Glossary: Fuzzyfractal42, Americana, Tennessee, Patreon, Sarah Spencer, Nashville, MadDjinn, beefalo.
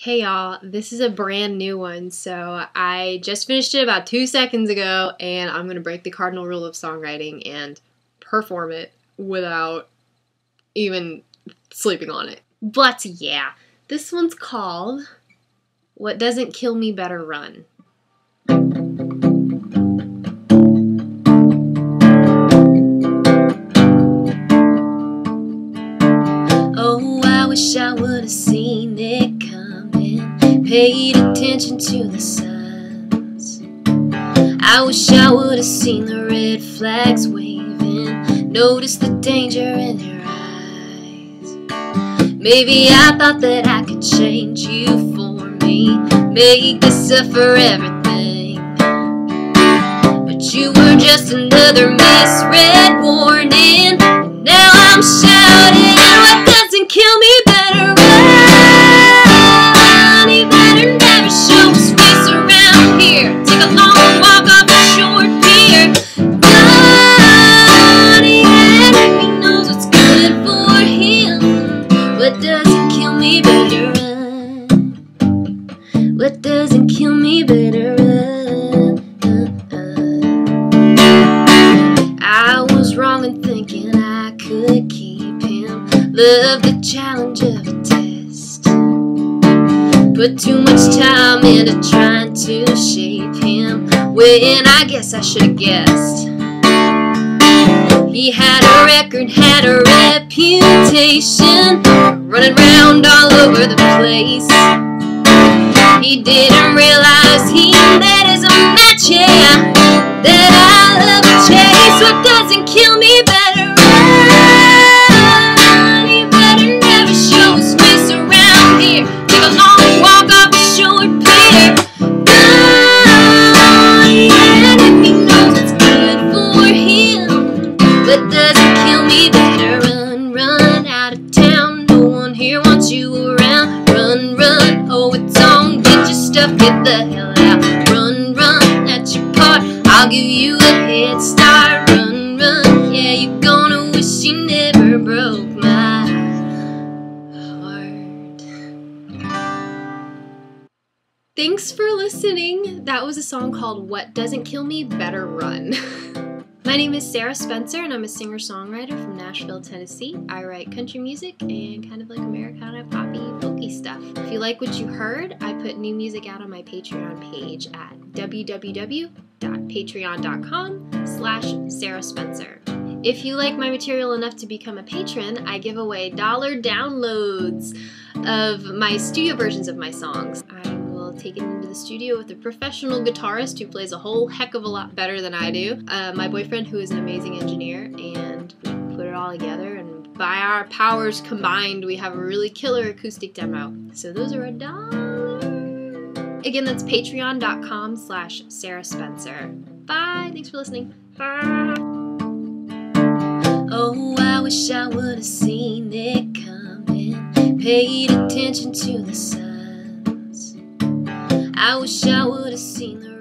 Hey y'all, this is a brand new one, so I just finished it about 2 seconds ago, and I'm going to break the cardinal rule of songwriting and perform it without even sleeping on it. But yeah, this one's called What Doesn't Kill Me Better Run. Oh, I wish I would have seen it come. Paid attention to the signs. I wish I would have seen the red flags waving, noticed the danger in your eyes. Maybe I thought that I could change you for me, make you suffer everything, but you were just another misread warning. And now I'm shouting, what doesn't kill me better Love the challenge of a test. Put too much time into trying to shape him, when I guess I should have guessed. He had a record, had a reputation, running round all over the place. He didn't realize that is a match, yeah, that I love to chase. What doesn't kill me better? Get the hell out, run, run at your part, I'll give you a head start. Run, run, yeah, you're gonna wish you never broke my heart. Thanks for listening. That was a song called What Doesn't Kill Me Better Run. My name is Sarah Spencer, and I'm a singer-songwriter from Nashville, Tennessee. I write country music and kind of like Americana, poppy, folky stuff. If you like what you heard, I put new music out on my Patreon page at www.patreon.com/Sarah Spencer. If you like my material enough to become a patron, I give away dollar downloads of my studio versions of my songs. Take it into the studio with a professional guitarist who plays a whole heck of a lot better than I do. My boyfriend, who is an amazing engineer, and we put it all together, and by our powers combined, we have a really killer acoustic demo. So those are $1. Again, that's patreon.com/Sarah Spencer. Bye. Thanks for listening. Bye. Oh, I wish I would have seen it coming. Paid attention to the sun. I wish I would have seen the